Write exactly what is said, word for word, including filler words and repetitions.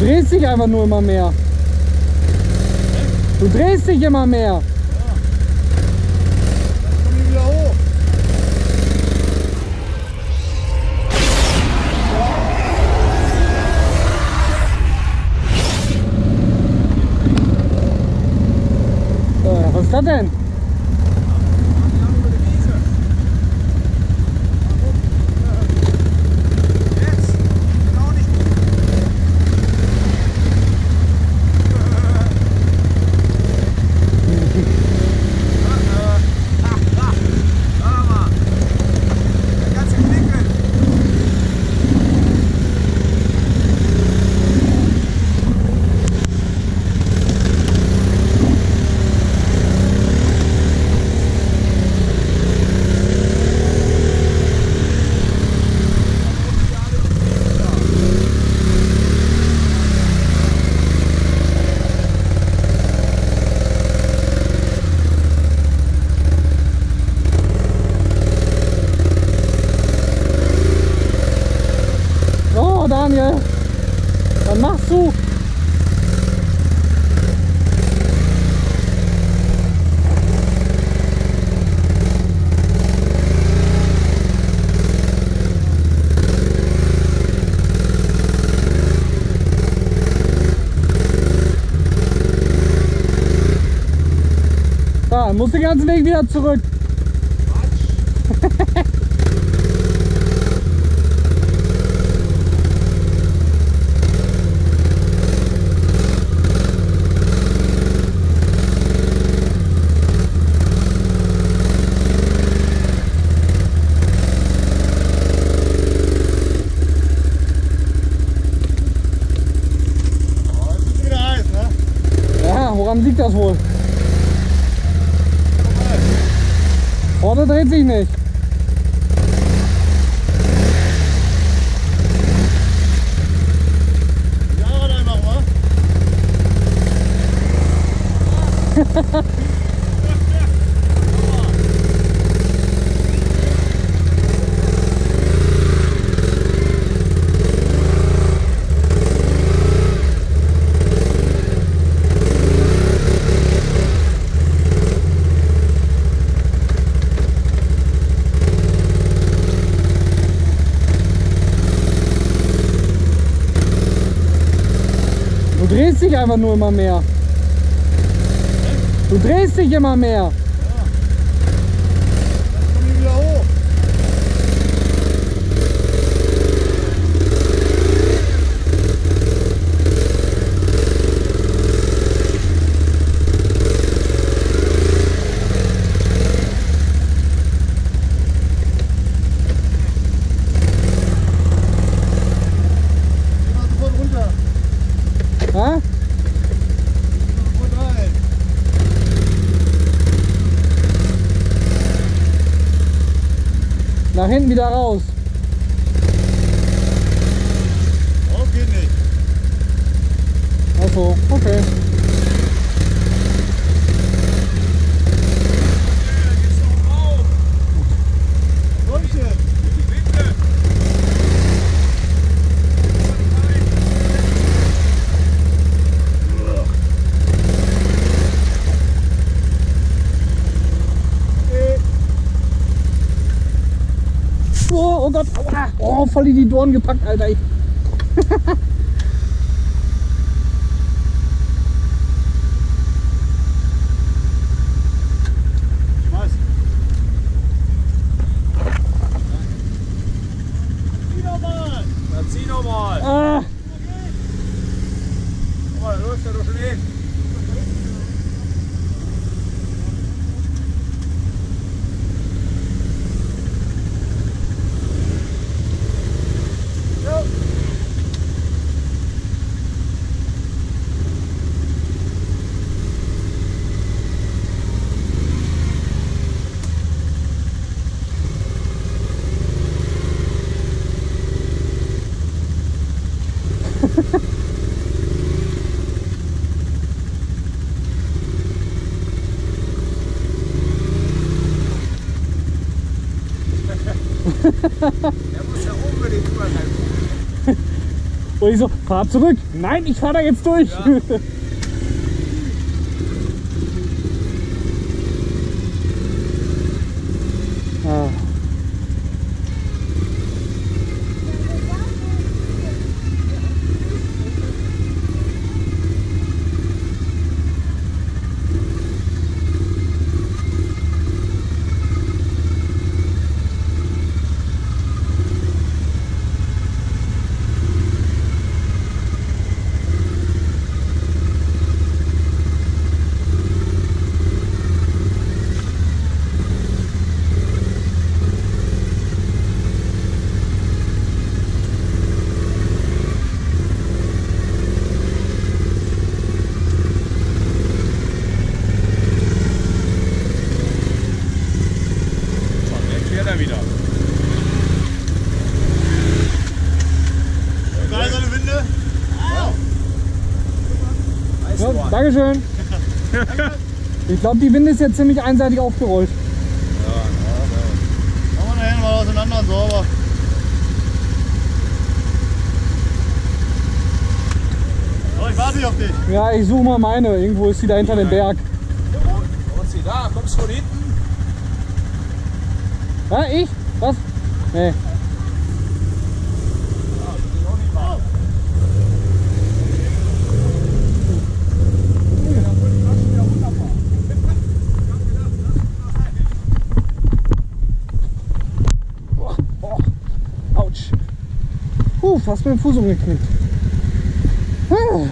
drehst dich einfach nur immer mehr. Du drehst dich immer mehr. Was ist das denn? Daniel, was machst du? Da, musst den ganzen Weg wieder zurück. Woran liegt das wohl? Vorne dreht sich nicht. Ja, dann mach mal. Du drehst dich einfach nur immer mehr. Du drehst dich immer mehr. Ja. Dann komm ich wieder hoch. Geh mal sofort runter. Ha? Nach hinten wieder raus. Oh, geht nicht. Ach so, okay. Oh, oh Gott, aua. Oh, voll in die Dornen gepackt, Alter. Zieh nochmal! Na, zieh nochmal! Ah. Guck mal, da läuft ja doch schon hin. Er muss ja unbedingt überhalten. Und ich so, fahr zurück. Nein, ich fahr da jetzt durch. Ja. ah. Dankeschön. Ich glaube, die Winde ist jetzt ziemlich einseitig aufgerollt. Ja, ja, ja. Machen wir dahin mal auseinander, sauber. Aber ich warte nicht auf dich. Ja, ich suche mal meine. Irgendwo ist sie da hinter dem Berg. Wo ist sie da? Kommst du von hinten? Ja, ich? Was? Nee. Fast mit dem Fuß umgeknickt. Ah.